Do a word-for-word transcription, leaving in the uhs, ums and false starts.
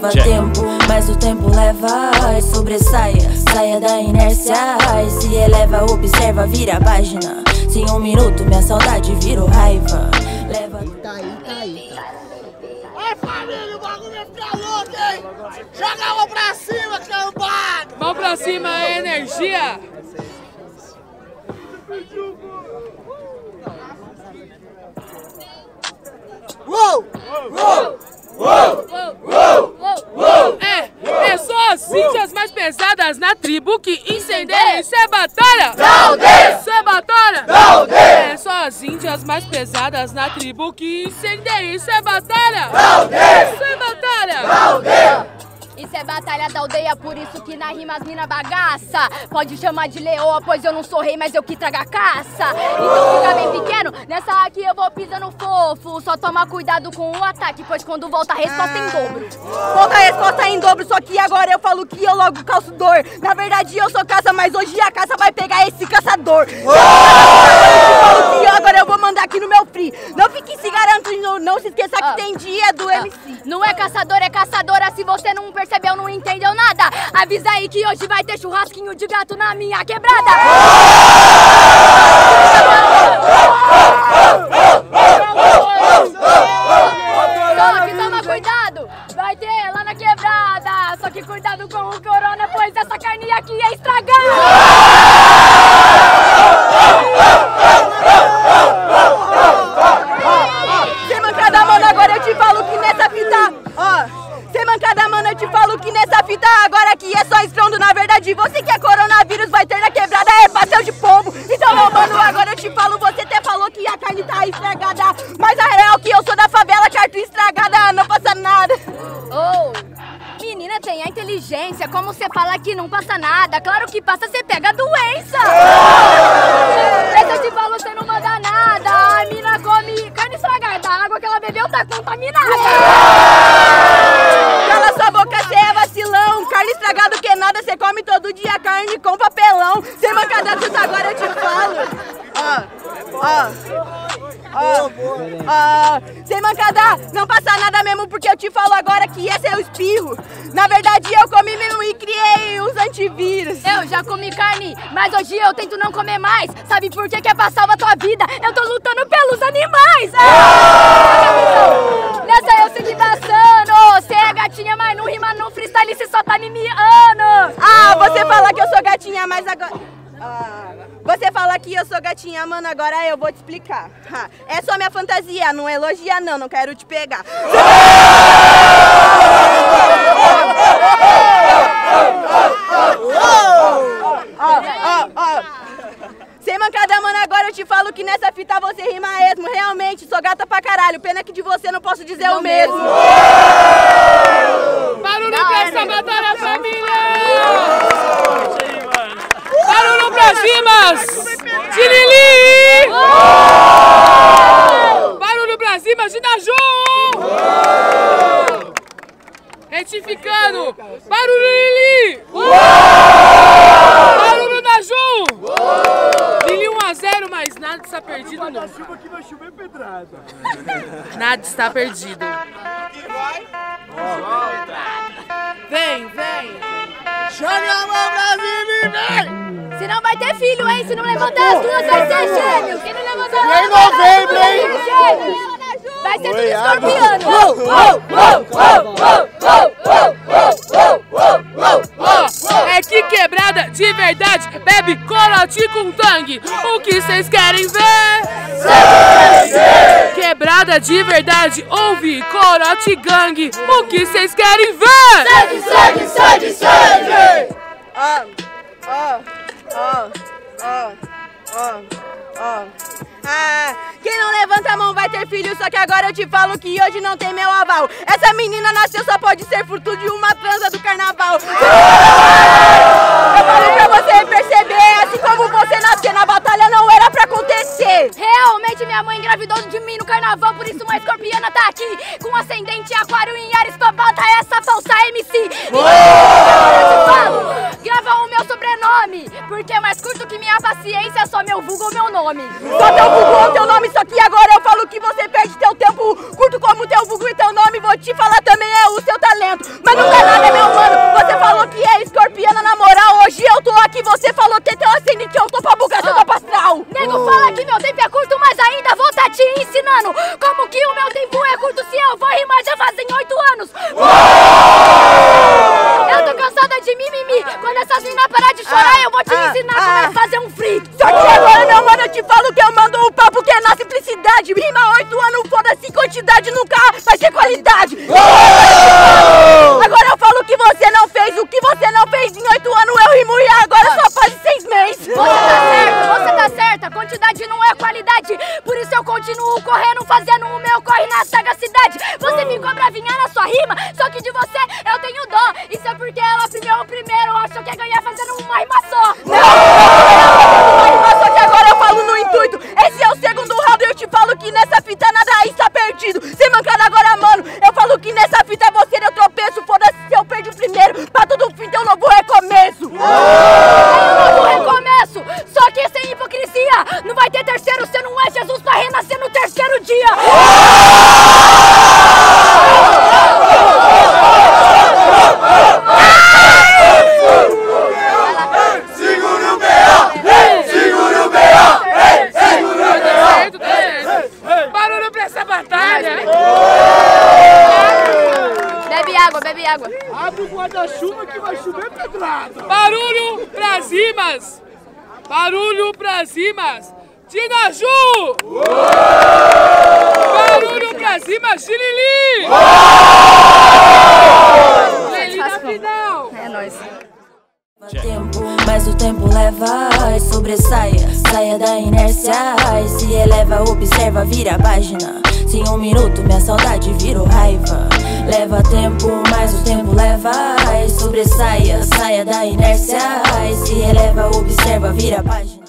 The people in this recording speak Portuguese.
Leva tempo, mas o tempo leva e sobressaia. Saia da inércia e se eleva, observa, vira a página. Sem um minuto, minha saudade virou raiva. Leva. Eita, eita, eita. Ai, família, o bagulho vai ficar louco, hein? Joga a mão pra cima, cambado! Mão pra cima é energia! Uou! Uou! Uou! Cintas mais pesadas na tribo que incendeia. Isso é batalha! Saudade! Isso é batalha! Saudade! É só as índias mais pesadas na tribo que incendeia. Isso é batalha! Saudade! Isso é batalha! Saudade! Isso é batalha da aldeia, por isso que na rima as mina bagaça. Pode chamar de leoa, pois eu não sou rei, mas eu que trago a caça. Então fica bem pequeno, nessa aqui eu vou pisando fofo. Só toma cuidado com o ataque, pois quando volta a resposta é em dobro. Volta a resposta é em dobro, só que agora eu falo que eu logo calço dor. Na verdade eu sou caça, mas hoje a caça vai pegar esse caçador. Agora eu vou mandar aqui no meu free. Não fique se garantindo, não se esqueça que ah. tem dia do ah. M C. Não é caçador, é caçadora. Se você não percebeu, não entendeu nada. Avisa aí que hoje vai ter churrasquinho de gato na minha quebrada. Só que toma cuidado, vai ter lá na quebrada. Só que cuidado com o corona, pois essa carne aqui é estragada. Agora que é só estrondo, na verdade você que é coronavírus vai ter na quebrada é pastel de pombo. Então meu mano, agora eu te falo, você até falou que a carne tá estragada, mas a real é que eu sou da favela, que a carne estragada não passa nada. Oh, menina, tem a inteligência, como você fala que não passa nada? Claro que passa, você pega a doença. Essa eu te falo, você não manda nada. A mina come carne estragada, a água que ela bebeu tá contaminada. Cala sua boca, estragado que nada, você come todo dia carne com papelão. Sem mancada tudo, agora eu te falo. Ó, ó, ó, ó. Sem mancada, não passa nada mesmo, porque eu te falo agora que esse é o espirro. Na verdade, eu comi mesmo e criei uns antivírus. Eu já comi carne, mas hoje eu tento não comer mais. Sabe por que que é pra salvar tua vida? Eu tô lutando pelos animais. É. Nessa eu segui passando. Cê é gatinha, mas não rima, não freestyle, cê só tá me miando. Ah, você fala que eu sou gatinha, mas agora... Ah, você fala que eu sou gatinha, mano, agora eu vou te explicar. Ha, é só minha fantasia, não elogia não, não quero te pegar. Sem mancada, mano, agora eu te falo que nessa fita você rima mesmo. Realmente, sou gata pra caralho. Pena que de você não posso dizer não o mesmo. mesmo. Barulho pra essa batalha, família! Barulho pra cimas de Lili! Barulho pra cimas de Naju! Retificando! Barulho Lili! Barulho Naju! Zero, mas nada está perdido. Não. Chuva que vai chover pedrada. Nada está perdido. E vai? Volta. Vem, vem. Joga a mão, Brasil, e vem! Se não vai ter filho, hein? Se não levantar as duas, vai ser gêmeo. Quem não levantar as duas vai ser gêmeo. Vai ser tudo escorpiano. É que quebrada de verdade bebe corote com tangue. O que vocês querem ver? Quebrada de verdade ouve corote gangue. O que vocês querem ver? Sangue, sangue, sangue, sangue. Ah, ah, ah, ah, ah, ah. Ah, quem não levanta a mão vai ter filho, só que agora eu te falo que hoje não tem meu aval. Essa menina nasceu, só pode ser fruto de uma transa do carnaval. Eu falei pra você perceber, assim como você nasceu na batalha, não era pra acontecer. Realmente minha mãe engravidou de mim no carnaval, por isso uma escorpiana tá aqui, com ascendente aquário em Ares, babada essa falsa M C. Grava o meu sobrenome, porque é mais curto que minha paciência, é só meu vulgo ou meu nome. Só teu vulgo ou teu nome, só que agora eu falo que você perde teu tempo. Curto como teu vulgo e teu nome, vou te falar também é o seu talento. Mas Você não tá nada, meu mano. Você falou que é escorpiana na moral. Hoje eu tô aqui, você falou que tem um acende que eu tô pra bugar, eu tô pra astral. Nego, oh. fala que meu tempo é curto, mas ainda vou tá te ensinando como que o meu tempo é curto se eu vou rimar já fazem oito anos. Oh. Eu tô cansada de mimimi. Quando essas meninas parar de chorar, ah, eu vou te ah, ensinar ah, como é fazer um frito. Só que agora, meu mano, eu te falo que eu mando um papo que é na simplicidade. Rima oito anos, foda-se quantidade, nunca vai ter qualidade. Oh. Agora eu falo que você não fez o que você não fez em oito anos, eu rimo e agora só faz seis meses. Você tá certa, você tá certa. Quantidade não é qualidade. Por isso eu continuo correndo, fazendo o meu corre na sagacidade. Você me cobra vinha na sua rima, só que de você eu tenho dó. Isso é porque ela primeiro, primeiro achou que ia ganhar fazendo uma rima só. Não, uma rima só que agora eu falo no intuito. Esse é o segundo round e eu te falo que nessa fita nada está perdido. Sem mancada agora, mano, eu falo que nessa fita você deu tropeço. Foda-se se eu perdi o primeiro, pra todo fim tem um novo recomeço. Tem um novo recomeço, só que sem hipocrisia. Não vai ter terceiro, você não é Jesus pra renascer no terceiro dia. Abre o guarda-chuva que vai chover pedrado. Barulho pras rimas. Barulho pras rimas de Naju. Uou! Barulho pras rimas de Lili. Uou! Lili na final. É nóis. Mas o tempo leva e sobressaia. Saia da inércia e se eleva, observa, vira a página. Se em um minuto minha saudade virou raiva. Leva tempo, mas o tempo leva e sobressaia, saia da inércia e se eleva, observa, vira a página.